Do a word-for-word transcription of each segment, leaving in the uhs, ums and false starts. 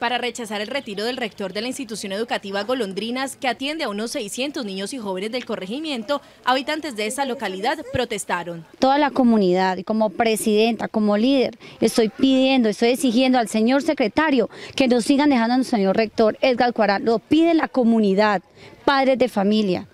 para rechazar el retiro del rector de la institución educativa Golondrinas, que atiende a unos seiscientos niños y jóvenes del corregimiento, habitantes de esa localidad protestaron. Toda la comunidad, como presidenta, como líder, estoy pidiendo, estoy exigiendo al señor secretario que nos sigan dejando a nuestro señor rector Edgar Cuarán, lo pide la comunidad, padres de familia.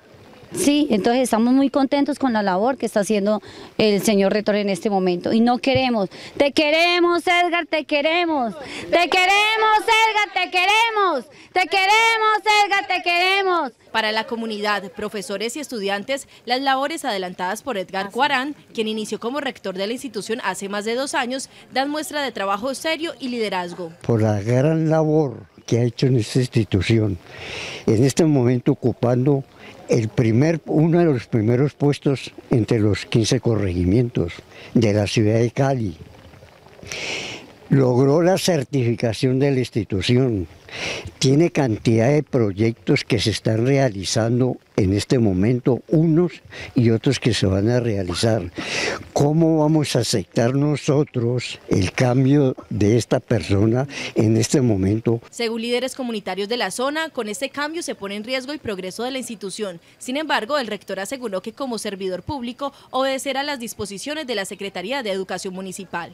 Sí, entonces estamos muy contentos con la labor que está haciendo el señor rector en este momento y no queremos, te queremos Edgar, te queremos, te queremos Edgar, te queremos, te queremos Edgar, te queremos. Para la comunidad, profesores y estudiantes, las labores adelantadas por Edgar Cuarán, quien inició como rector de la institución hace más de dos años, dan muestra de trabajo serio y liderazgo. Por la gran labor que ha hecho en esta institución, en este momento ocupando el primer, uno de los primeros puestos entre los quince corregimientos de la ciudad de Cali. Logró la certificación de la institución, tiene cantidad de proyectos que se están realizando en este momento, unos y otros que se van a realizar. ¿Cómo vamos a aceptar nosotros el cambio de esta persona en este momento? Según líderes comunitarios de la zona, con este cambio se pone en riesgo el progreso de la institución. Sin embargo, el rector aseguró que como servidor público obedecerá las disposiciones de la Secretaría de Educación Municipal.